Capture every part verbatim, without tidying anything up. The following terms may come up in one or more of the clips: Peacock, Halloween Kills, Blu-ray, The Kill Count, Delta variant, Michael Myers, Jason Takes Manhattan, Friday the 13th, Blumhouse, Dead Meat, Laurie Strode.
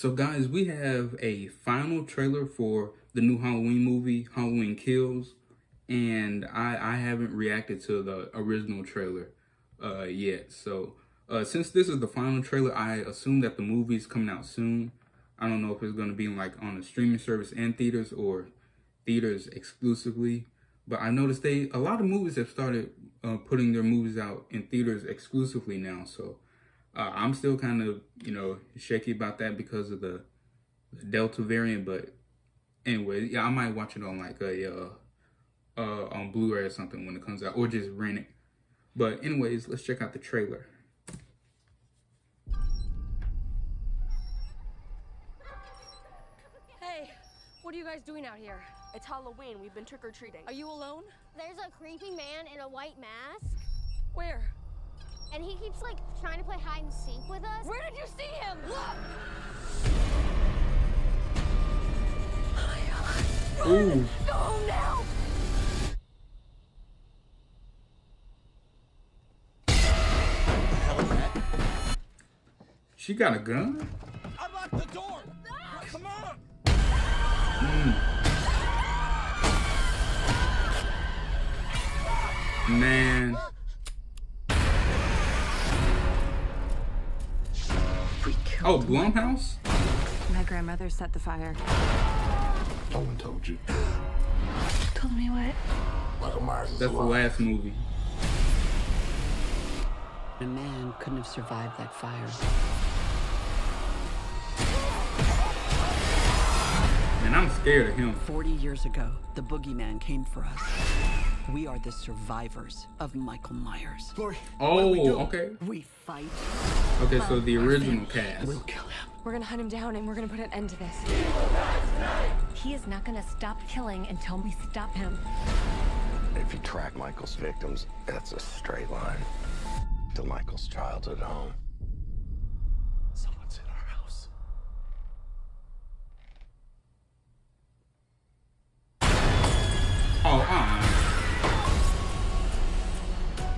So guys, we have a final trailer for the new Halloween movie, Halloween Kills, and I, I haven't reacted to the original trailer uh, yet. So uh, since this is the final trailer, I assume that the movie is coming out soon. I don't know if it's going to be like on a streaming service and theaters or theaters exclusively, but I noticed they a lot of movies have started uh, putting their movies out in theaters exclusively now. So Uh, I'm still kind of, you know, shaky about that because of the Delta variant. But anyway, yeah, I might watch it on like a, uh, uh, on Blu-ray or something when it comes out, or just rent it. But anyways, let's check out the trailer. Hey, what are you guys doing out here? It's Halloween. We've been trick-or-treating. Are you alone? There's a creepy man in a white mask. Where? And he keeps, like, trying to play hide and seek with us. Where did you see him? Look! Oh, my God. Ooh. Go home now! What the hell is that? She got a gun? Unlock the door! No. Come on! Mm. Man. Oh, Blumhouse? My grandmother set the fire. No one told you. Told me what? Michael Myers is alive. That's the last movie. A man couldn't have survived that fire. And I'm scared of him. Forty years ago, the boogeyman came for us. We are the survivors of Michael Myers. Lori, oh, we okay. We fight. Okay, so the original cast. We'll kill him. We're gonna hunt him down and we're gonna put an end to this. He is not gonna stop killing until we stop him. If you track Michael's victims, that's a straight line to Michael's childhood home. Someone's in our house. Oh, uh-uh.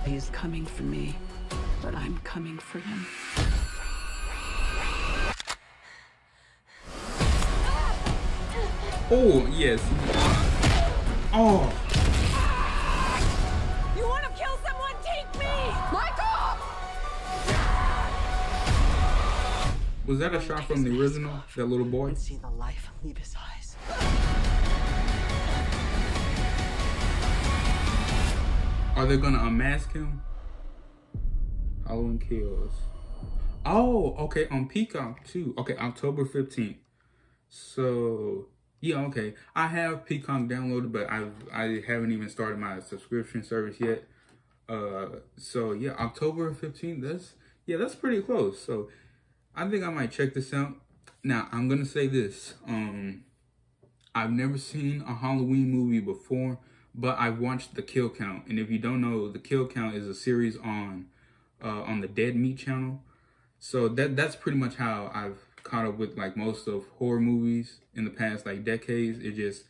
He's coming for me. But I'm coming for him. Oh, yes. Oh. You want to kill someone? Take me! Michael! Was that a shot from the original? That little boy? And see the life leave his eyes. Are they going to unmask him? Halloween Kills. Oh, okay, on Peacock too. Okay, October fifteenth. So yeah, okay. I have Peacock downloaded, but I've I haven't even started my subscription service yet. Uh so yeah, October fifteenth, that's yeah, that's pretty close. So I think I might check this out. Now I'm gonna say this. Um I've never seen a Halloween movie before, but I watched The Kill Count. And if you don't know, The Kill Count is a series on Uh, on the Dead Meat channel. So that that's pretty much how I've caught up with like most of horror movies in the past like decades. It just,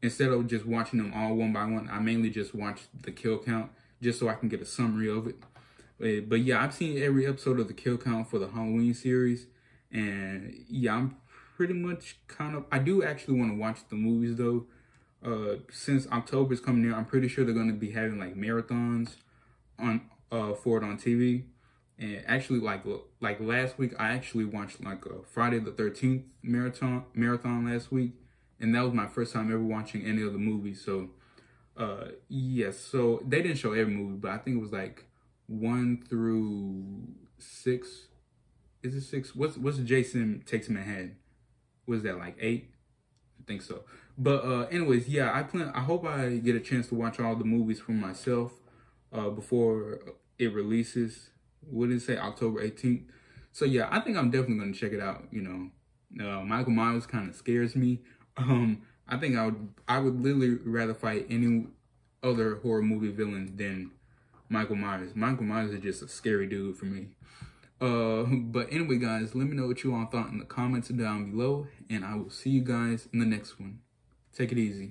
instead of just watching them all one by one, I mainly just watch The Kill Count just so I can get a summary of it. But, but yeah, I've seen every episode of The Kill Count for the Halloween series. And yeah, I'm pretty much kind of, I do actually want to watch the movies though. Uh, since October's coming near, I'm pretty sure they're going to be having like marathons on Uh, for it on T V. And actually, like like last week, I actually watched like a Friday the thirteenth marathon marathon last week, and that was my first time ever watching any of the movies. So, uh, yes. So they didn't show every movie, but I think it was like one through six. Is it six? What's what's Jason Takes Manhattan? Was that like eight? I think so. But uh, anyways, yeah. I plan. I hope I get a chance to watch all the movies for myself Uh, before it releases. What did it say? October eighteenth. So yeah, I think I'm definitely going to check it out. You know, uh, Michael Myers kind of scares me. Um, I think I would I would literally rather fight any other horror movie villain than Michael Myers. Michael Myers is just a scary dude for me. Uh, but anyway, guys, let me know what you all thought in the comments down below, and I will see you guys in the next one. Take it easy.